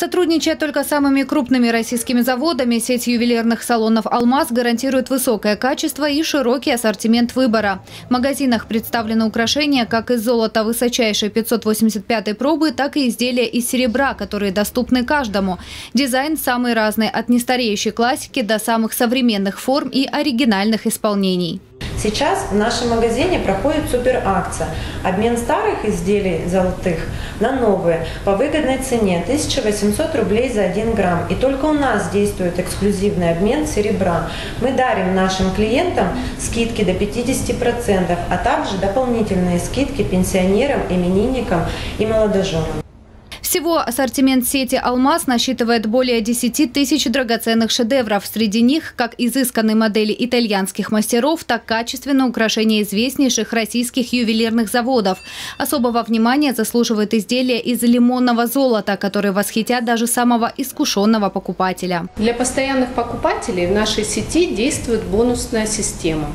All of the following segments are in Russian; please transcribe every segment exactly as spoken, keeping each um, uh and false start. Сотрудничая только с самыми крупными российскими заводами, сеть ювелирных салонов «Алмаз» гарантирует высокое качество и широкий ассортимент выбора. В магазинах представлены украшения как из золота высочайшей пятьсот восемьдесят пятой пробы, так и изделия из серебра, которые доступны каждому. Дизайн самый разный, от нестареющей классики до самых современных форм и оригинальных исполнений. Сейчас в нашем магазине проходит суперакция. Обмен старых изделий золотых на новые по выгодной цене тысяча восемьсот рублей за один грамм. И только у нас действует эксклюзивный обмен серебра. Мы дарим нашим клиентам скидки до пятидесяти процентов, а также дополнительные скидки пенсионерам, именинникам и молодоженам. Всего ассортимент сети «Алмаз» насчитывает более десяти тысяч драгоценных шедевров. Среди них как изысканные модели итальянских мастеров, так качественные украшения известнейших российских ювелирных заводов. Особого внимания заслуживают изделия из лимонного золота, которые восхитят даже самого искушенного покупателя. Для постоянных покупателей в нашей сети действует бонусная система.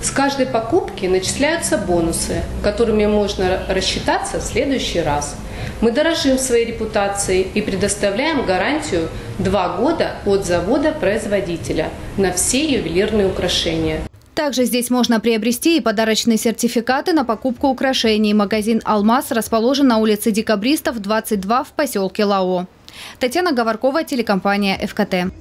С каждой покупки начисляются бонусы, которыми можно рассчитаться в следующий раз. Мы дорожим своей репутацией и предоставляем гарантию два года от завода-производителя на все ювелирные украшения. Также здесь можно приобрести и подарочные сертификаты на покупку украшений. Магазин «Алмаз» расположен на улице Декабристов, двадцать два в поселке Лао. Татьяна Говоркова, телекомпания «ФКТ».